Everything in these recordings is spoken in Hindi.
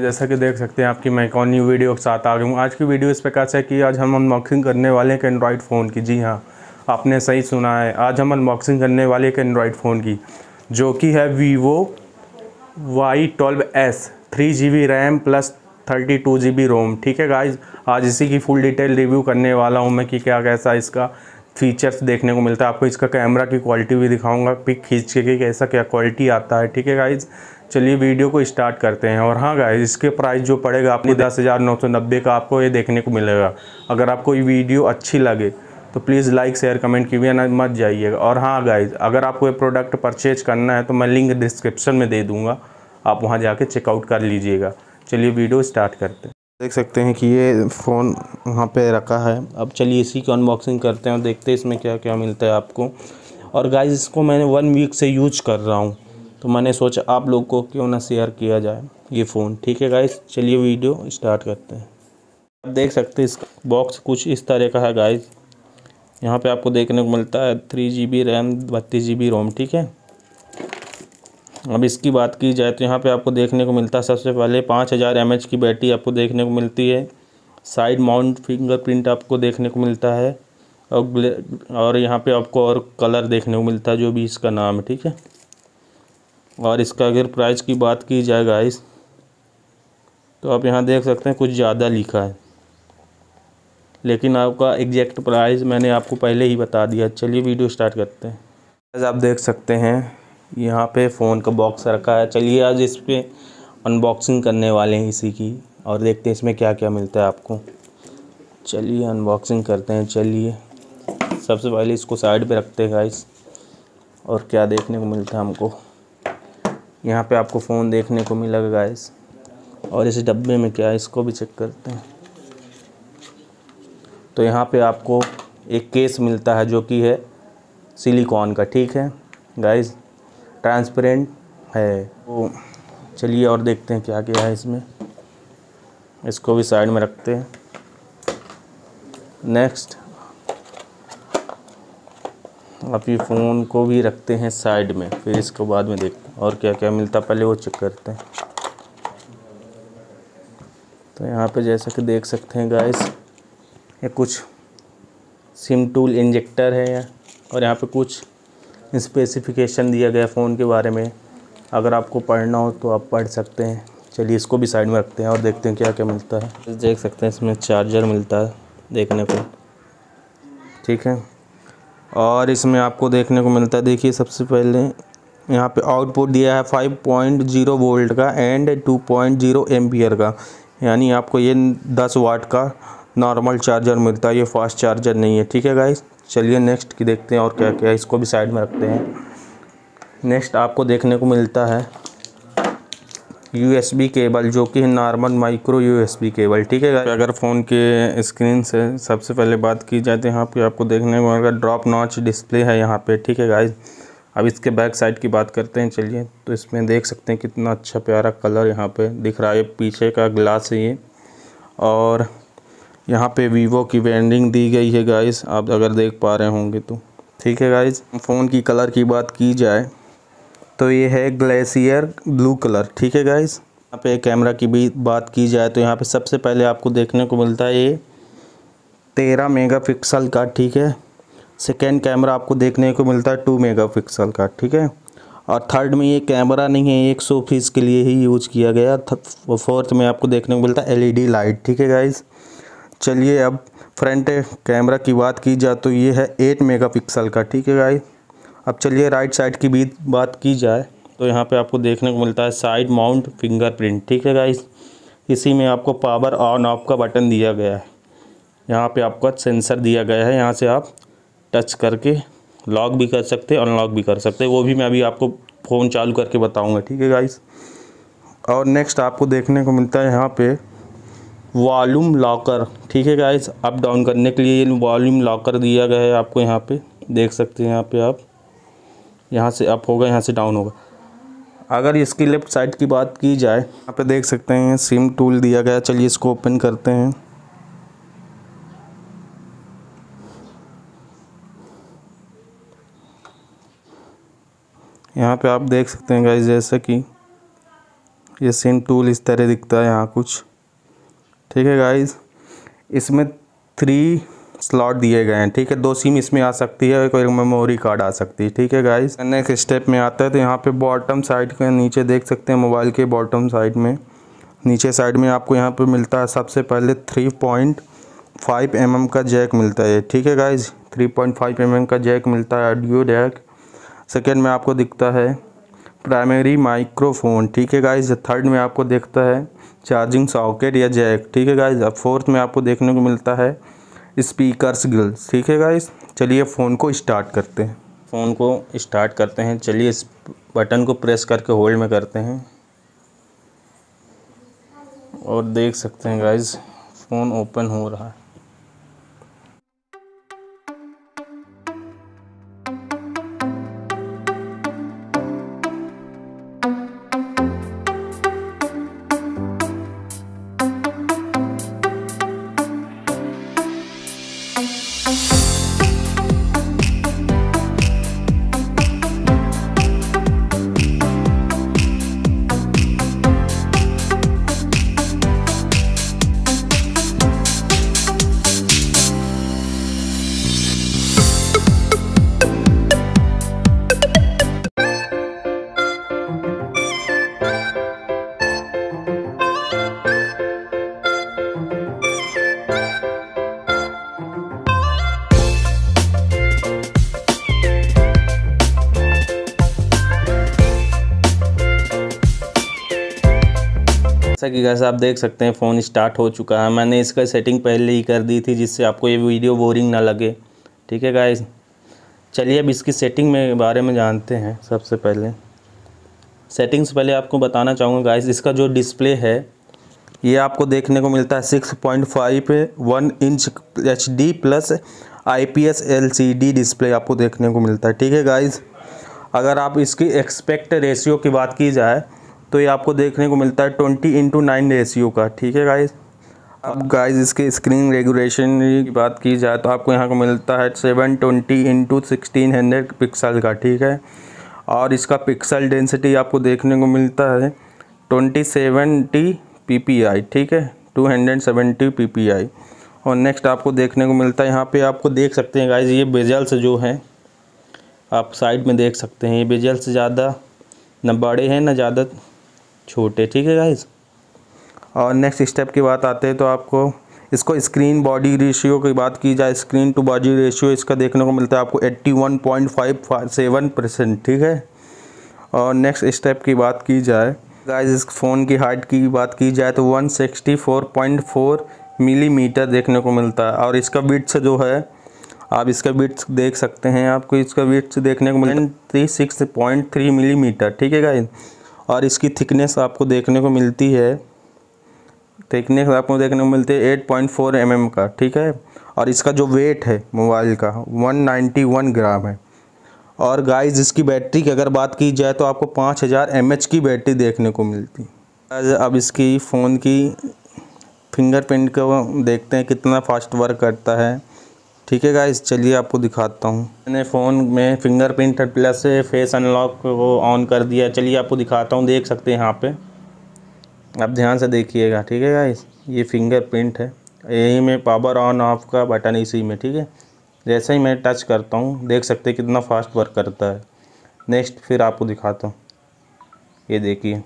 जैसा कि देख सकते हैं आपकी मैं एक और न्यू वीडियो के साथ आ गया हूँ। आज की वीडियो इस प्रकार से कि आज हम अनबॉक्सिंग करने वाले एक एंड्रॉयड फ़ोन की। जी हाँ, आपने सही सुना है, आज हम अनबॉक्सिंग करने वाले एक एंड्रॉयड फ़ोन की जो कि है Vivo Y12s 3GB RAM plus 32GB ROM। ठीक है गाइज, आज इसी की फुल डिटेल रिव्यू करने वाला हूँ मैं कि क्या कैसा इसका फ़ीचर्स देखने को मिलता है। आपको इसका कैमरा की क्वालिटी भी दिखाऊंगा, पिक खींच के कि कैसा क्या क्वालिटी आता है। ठीक है गाइज़, चलिए वीडियो को स्टार्ट करते हैं। और हाँ गाइज़, इसके प्राइस जो पड़ेगा आपको 10,990 का आपको ये देखने को मिलेगा। अगर आपको ये वीडियो अच्छी लगे तो प्लीज़ लाइक शेयर कमेंट किए ना मत जाइएगा। और हाँ गाइज़, अगर आपको ये प्रोडक्ट परचेज करना है तो मैं लिंक डिस्क्रिप्शन में दे दूँगा, आप वहाँ जाके चेकआउट कर लीजिएगा। चलिए वीडियो स्टार्ट करते हैं। देख सकते हैं कि ये फ़ोन वहाँ पे रखा है। अब चलिए इसी की अनबॉक्सिंग करते हैं और देखते हैं इसमें क्या क्या मिलता है आपको। और गाइज, इसको मैंने 1 वीक से यूज कर रहा हूँ तो मैंने सोचा आप लोग को क्यों ना शेयर किया जाए ये फ़ोन। ठीक है गाइज, चलिए वीडियो स्टार्ट करते हैं। आप देख सकते हैं इसका बॉक्स कुछ इस तरह का है गाइज। यहाँ पर आपको देखने को मिलता है 3GB रैम 32GB रोम। ठीक है, अब इसकी बात की जाए तो यहाँ पे आपको देखने को मिलता है सबसे पहले 5000 mAh की बैटरी आपको देखने को मिलती है। साइड माउंट फिंगरप्रिंट आपको देखने को मिलता है और यहाँ पे आपको और कलर देखने को मिलता है जो भी इसका नाम है। ठीक है, और इसका अगर प्राइस की बात की जाए गाइस तो आप यहाँ देख सकते हैं कुछ ज़्यादा लिखा है, लेकिन आपका एग्जैक्ट प्राइस मैंने आपको पहले ही बता दिया। चलिए वीडियो स्टार्ट करते हैं। आप देख सकते हैं यहाँ पे फ़ोन का बॉक्स रखा है। चलिए आज इस पर अनबॉक्सिंग करने वाले हैं इसी की और देखते हैं इसमें क्या क्या मिलता है आपको। चलिए अनबॉक्सिंग करते हैं। चलिए सबसे पहले इसको साइड पे रखते हैं गाइस और क्या देखने को मिलता है हमको। यहाँ पे आपको फ़ोन देखने को मिलेगा गाइस। और इस डब्बे में क्या है इसको भी चेक करते हैं। तो यहाँ पर आपको एक केस मिलता है जो कि है सिलिकॉन का। ठीक है गाइस, ट्रांसपेरेंट है तो चलिए और देखते हैं क्या क्या है इसमें। इसको भी साइड में रखते हैं। नेक्स्ट आप ये फ़ोन को भी रखते हैं साइड में, फिर इसको बाद में देखते हैं और क्या क्या मिलता पहले वो चेक करते हैं। तो यहाँ पे जैसा कि देख सकते हैं गाइस ये कुछ सिम टूल इंजेक्टर है और यहाँ पे कुछ स्पेसिफिकेशन दिया गया फ़ोन के बारे में, अगर आपको पढ़ना हो तो आप पढ़ सकते हैं। चलिए इसको भी साइड में रखते हैं और देखते हैं क्या क्या मिलता है। देख सकते हैं इसमें चार्जर मिलता है देखने को। ठीक है, और इसमें आपको देखने को मिलता है, देखिए सबसे पहले यहाँ पे आउटपुट दिया है 5.0 वोल्ट का एंड 2.0 एम्पियर का, यानी आपको ये 10 वाट का नॉर्मल चार्जर मिलता है, ये फास्ट चार्जर नहीं है। ठीक है गाइस, चलिए नेक्स्ट की देखते हैं और क्या क्या है, इसको भी साइड में रखते हैं। नेक्स्ट आपको देखने को मिलता है USB केबल जो कि नॉर्मल माइक्रो USB केबल। ठीक है, अगर फ़ोन के स्क्रीन से सबसे पहले बात की जाए तो यहाँ पे आपको देखने को मिलेगा ड्रॉप नॉच डिस्प्ले है यहाँ पे। ठीक है गाइज, अब इसके बैक साइड की बात करते हैं। चलिए, तो इसमें देख सकते हैं कितना अच्छा प्यारा कलर यहाँ पर दिख रहा है, पीछे का ग्लास है ये। और यहाँ पे वीवो की ब्रांडिंग दी गई है गाइस, आप अगर देख पा रहे होंगे तो। ठीक है गाइस, फ़ोन की कलर की बात की जाए तो ये है ग्लेशियर ब्लू कलर। ठीक है गाइस, यहाँ पे कैमरा की भी बात की जाए तो यहाँ पे सबसे पहले आपको देखने को मिलता है ये 13 मेगापिक्सल का। ठीक है, सेकेंड कैमरा आपको देखने को मिलता है 2 मेगापिक्सल का। ठीक है, और थर्ड में ये कैमरा नहीं है, 100 फीस के लिए ही यूज़ किया गया। फोर्थ में आपको देखने को मिलता है LED लाइट। ठीक है गाइस, चलिए अब फ्रंट कैमरा की बात की जाए तो ये है 8 मेगापिक्सल का। ठीक है गाइस, अब चलिए राइट साइड की भी बात की जाए तो यहाँ पे आपको देखने को मिलता है साइड माउंट फिंगरप्रिंट। ठीक है गाइस, इसी में आपको पावर ऑन ऑफ का बटन दिया गया है, यहाँ पे आपका सेंसर दिया गया है, यहाँ से आप टच करके लॉक भी कर सकते अनलॉक भी कर सकते, वो भी मैं अभी आपको फ़ोन चालू करके बताऊँगा। ठीक है गाइस, और नेक्स्ट आपको देखने को मिलता है यहाँ पर वॉल्यूम लॉकर। ठीक है गाइस, अप डाउन करने के लिए वॉल्यूम लॉकर दिया गया है आपको, यहाँ पे देख सकते हैं। यहाँ पे आप यहाँ से अप होगा, यहाँ से डाउन होगा। अगर इसकी लेफ़्ट साइड की बात की जाए यहाँ पे देख सकते हैं सिम टूल दिया गया है। चलिए इसको ओपन करते हैं। यहाँ पे आप देख सकते हैं गाइस, जैसा कि ये सिम टूल इस तरह दिखता है यहाँ कुछ। ठीक है गाइस, इसमें 3 स्लॉट दिए गए हैं। ठीक है, 2 सिम इसमें आ सकती है और कोई मेमोरी कार्ड आ सकती है। ठीक है गाइस, नेक्स्ट स्टेप में आता है तो यहाँ पे बॉटम साइड के नीचे देख सकते हैं, मोबाइल के बॉटम साइड में नीचे साइड में आपको यहाँ पे मिलता है सबसे पहले 3.5 mm का जैक मिलता है। ठीक है गाइस, 3.5 mm का जैक मिलता है, ऑडियो जैक। सेकेंड में आपको दिखता है प्राइमरी माइक्रोफोन। ठीक है गाइस, थर्ड में आपको देखता है चार्जिंग सॉकेट या जैक। ठीक है गाइस, अब फोर्थ में आपको देखने को मिलता है स्पीकर्स गिल्स। ठीक है गाइस, चलिए फ़ोन को स्टार्ट करते हैं। चलिए इस बटन को प्रेस करके होल्ड में करते हैं और देख सकते हैं गाइस फ़ोन ओपन हो रहा है। कि गाइस आप देख सकते हैं फ़ोन स्टार्ट हो चुका है। मैंने इसका सेटिंग पहले ही कर दी थी जिससे आपको ये वीडियो बोरिंग ना लगे। ठीक है गाइस, चलिए अब इसकी सेटिंग में बारे में जानते हैं। सबसे पहले सेटिंग्स पहले आपको बताना चाहूँगा गाइस, इसका जो डिस्प्ले है ये आपको देखने को मिलता है 6.51 inch HD plus IPS LCD display आपको देखने को मिलता है। ठीक है गाइस, अगर आप इसकी एक्सपेक्ट रेशियो की बात की जाए तो ये आपको देखने को मिलता है 20:9 रेशियो का। ठीक है गाइस, अब गाइस इसके स्क्रीन रेगुलेशन की बात की जाए तो आपको यहाँ को मिलता है 720x1600 पिक्सल का। ठीक है, और इसका पिक्सल डेंसिटी आपको देखने को मिलता है 2070 ppi। ठीक है, 270 ppi। और नेक्स्ट आपको देखने को मिलता है यहाँ पे, आपको देख सकते हैं गाइस ये बेजल्स जो हैं आप साइड में देख सकते हैं, ये बेजल्स ज़्यादा ना बड़े हैं ना ज़्यादा छोटे। ठीक है गाइस, और नेक्स्ट स्टेप की बात आते हैं तो आपको इसको स्क्रीन बॉडी रेशियो की बात की जाए, स्क्रीन टू बॉडी रेशियो इसका देखने को मिलता है आपको 81.57%। ठीक है, और नेक्स्ट स्टेप की बात की जाए गाइस, इस फ़ोन की हाइट की बात की जाए तो 164.4 मिलीमीटर देखने को मिलता है। और इसका विड्थ जो है आप इसका विड्थ देख सकते हैं, आपको इसका विड्थ देखने को मिलता है 36.3 मिलीमीटर। ठीक है गाइस, और इसकी थिकनेस आपको देखने को मिलती है 8.4 mm का। ठीक है, और इसका जो वेट है मोबाइल का 191 ग्राम है। और गाइस इसकी बैटरी की अगर बात की जाए तो आपको 5000 mAh की बैटरी देखने को मिलती है। अब इसकी फ़ोन की फिंगरप्रिंट को देखते हैं कितना फास्ट वर्क करता है। ठीक है गाइस, चलिए आपको दिखाता हूँ। मैंने फ़ोन में फिंगरप्रिंट प्लस फेस अनलॉक को ऑन कर दिया। चलिए आपको दिखाता हूँ, देख सकते हैं यहाँ पे, आप ध्यान से देखिएगा। ठीक है गाइस, ये फिंगरप्रिंट है, यही में पावर ऑन ऑफ का बटन इसी में। ठीक है, जैसे ही मैं टच करता हूँ देख सकते हैं कितना फास्ट वर्क करता है। नेक्स्ट फिर आपको दिखाता हूँ, ये देखिए,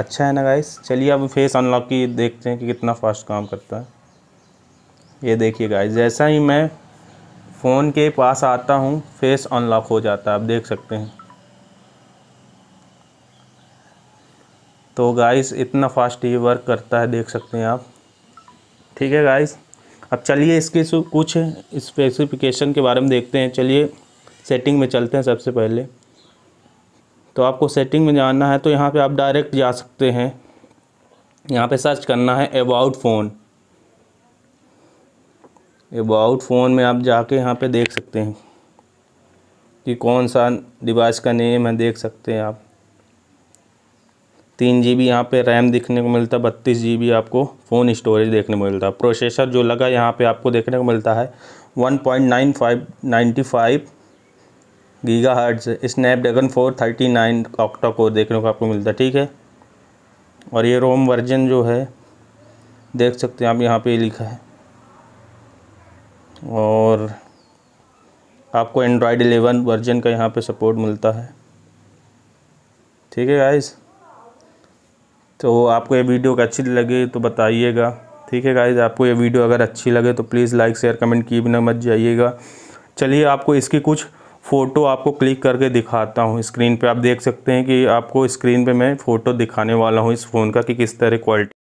अच्छा है ना गाइस। चलिए अब फेस अनलॉक की देखते हैं कि कितना फास्ट काम करता है। ये देखिए गाइस, जैसा ही मैं फ़ोन के पास आता हूँ फेस अनलॉक हो जाता है, आप देख सकते हैं। तो गाइस इतना फास्ट ये वर्क करता है, देख सकते हैं आप। ठीक है गाइस, अब चलिए इसके कुछ स्पेसिफिकेशन के बारे में देखते हैं। चलिए सेटिंग में चलते हैं। सबसे पहले तो आपको सेटिंग में जाना है तो यहाँ पे आप डायरेक्ट जा सकते हैं, यहाँ पे सर्च करना है अबाउट फ़ोन। अबाउट फ़ोन में आप जाके यहाँ पे देख सकते हैं कि कौन सा डिवाइस का नेम है, देख सकते हैं आप। 3 GB यहाँ पे रैम देखने को मिलता है, 32 GB आपको फ़ोन स्टोरेज देखने को मिलता है। प्रोसेसर जो लगा यहाँ पे आपको देखने को मिलता है 1.9595 GHz स्नैपड्रैगन 439 ऑक्टा कोर देखने को आपको मिलता है, ठीक है। और ये रोम वर्जन जो है देख सकते हैं आप, यहाँ पे लिखा है। और आपको एंड्रॉयड 11 वर्जन का यहाँ पे सपोर्ट मिलता है, ठीक है गाइस। तो आपको ये वीडियो अच्छी लगे तो बताइएगा, ठीक है गाइस। आपको ये वीडियो अगर अच्छी लगे तो प्लीज़ लाइक शेयर कमेंट किए बिना मत जाइएगा। चलिए आपको इसकी कुछ फ़ोटो आपको क्लिक करके दिखाता हूँ स्क्रीन पे। आप देख सकते हैं कि आपको स्क्रीन पे मैं फ़ोटो दिखाने वाला हूँ इस फ़ोन का कि किस तरह क्वालिटी